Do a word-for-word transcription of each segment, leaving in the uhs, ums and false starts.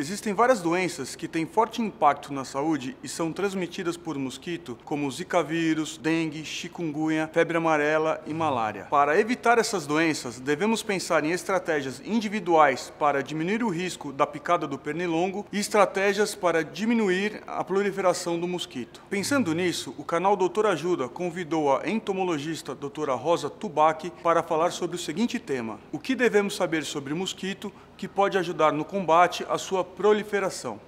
Existem várias doenças que têm forte impacto na saúde e são transmitidas por mosquito, como zika vírus, dengue, chikungunya, febre amarela e malária. Para evitar essas doenças, devemos pensar em estratégias individuais para diminuir o risco da picada do pernilongo e estratégias para diminuir a proliferação do mosquito. Pensando nisso, o canal Doutor Ajuda convidou a entomologista doutora Rosa Tubaki para falar sobre o seguinte tema: o que devemos saber sobre o mosquito que pode ajudar no combate à sua proliferação.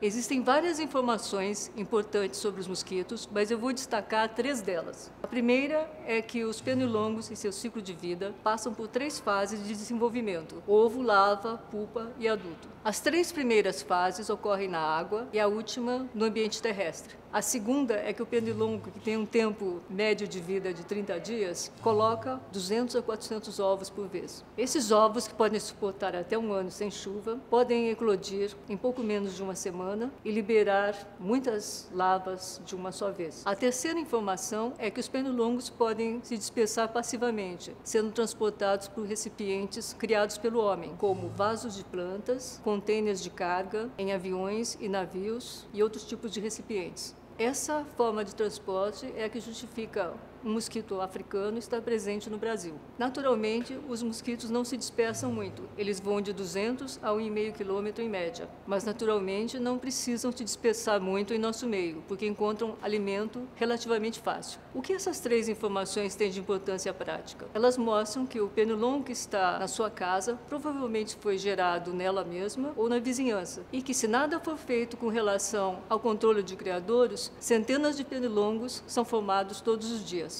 Existem várias informações importantes sobre os mosquitos, mas eu vou destacar três delas. A primeira é que os pernilongos, em seu ciclo de vida, passam por três fases de desenvolvimento: ovo, larva, pupa e adulto. As três primeiras fases ocorrem na água e a última no ambiente terrestre. A segunda é que o pernilongo, que tem um tempo médio de vida de trinta dias, coloca duzentos a quatrocentos ovos por vez. Esses ovos, que podem suportar até um ano sem chuva, podem eclodir em pouco menos de uma semana e liberar muitas larvas de uma só vez. A terceira informação é que os pernilongos podem se dispersar passivamente, sendo transportados por recipientes criados pelo homem, como vasos de plantas, contêineres de carga, em aviões e navios e outros tipos de recipientes. Essa forma de transporte é a que justifica o mosquito africano estar presente no Brasil. Naturalmente, os mosquitos não se dispersam muito. Eles vão de duzentos a um vírgula cinco quilômetros em média. Mas, naturalmente, não precisam se dispersar muito em nosso meio, porque encontram alimento relativamente fácil. O que essas três informações têm de importância prática? Elas mostram que o pernilongo que está na sua casa provavelmente foi gerado nela mesma ou na vizinhança. E que, se nada for feito com relação ao controle de criadores, centenas de pernilongos são formados todos os dias.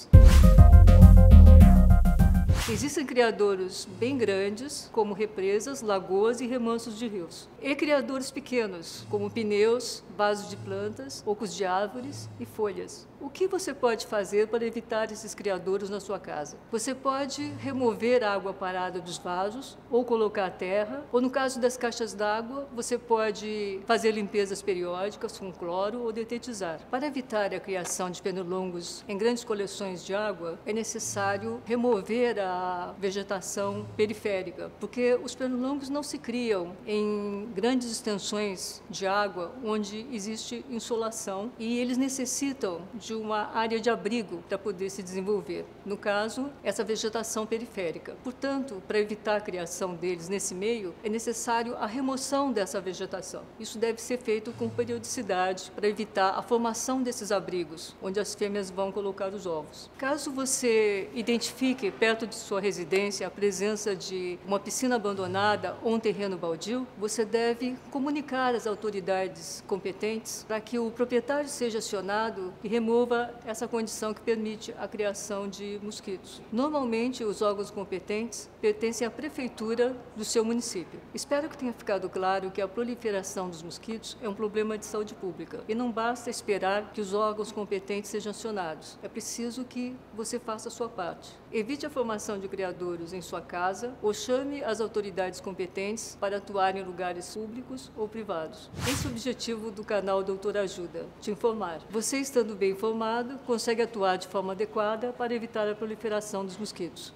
Existem criadouros bem grandes, como represas, lagoas e remansos de rios. E criadouros pequenos, como pneus, vasos de plantas, ocos de árvores e folhas. O que você pode fazer para evitar esses criadouros na sua casa? Você pode remover a água parada dos vasos, ou colocar terra, ou no caso das caixas d'água, você pode fazer limpezas periódicas com cloro ou detetizar. Para evitar a criação de pernilongos em grandes coleções de água, é necessário remover a A vegetação periférica, porque os pernilongos não se criam em grandes extensões de água onde existe insolação e eles necessitam de uma área de abrigo para poder se desenvolver. No caso, essa vegetação periférica. Portanto, para evitar a criação deles nesse meio, é necessário a remoção dessa vegetação. Isso deve ser feito com periodicidade para evitar a formação desses abrigos, onde as fêmeas vão colocar os ovos. Caso você identifique perto de sua residência a presença de uma piscina abandonada ou um terreno baldio, você deve comunicar às autoridades competentes para que o proprietário seja acionado e remova essa condição que permite a criação de mosquitos. Normalmente, os órgãos competentes pertencem à prefeitura do seu município. Espero que tenha ficado claro que a proliferação dos mosquitos é um problema de saúde pública e não basta esperar que os órgãos competentes sejam acionados. É preciso que você faça a sua parte. Evite a formação de criadouros em sua casa ou chame as autoridades competentes para atuar em lugares públicos ou privados. Esse é o objetivo do canal Doutor Ajuda, te informar. Você, estando bem informado, consegue atuar de forma adequada para evitar a proliferação dos mosquitos.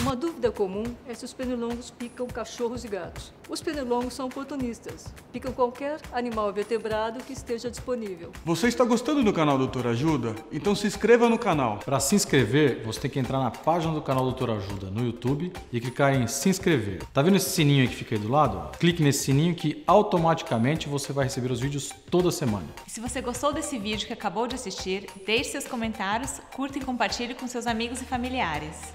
Uma dúvida comum é se os pernilongos picam cachorros e gatos. Os pernilongos são oportunistas, picam qualquer animal vertebrado que esteja disponível. Você está gostando do canal Doutor Ajuda? Então se inscreva no canal. Para se inscrever, você tem que entrar na página do canal Doutor Ajuda no YouTube e clicar em se inscrever. Tá vendo esse sininho aí que fica aí do lado? Clique nesse sininho que automaticamente você vai receber os vídeos toda semana. E se você gostou desse vídeo que acabou de assistir, deixe seus comentários, curta e compartilhe com seus amigos e familiares.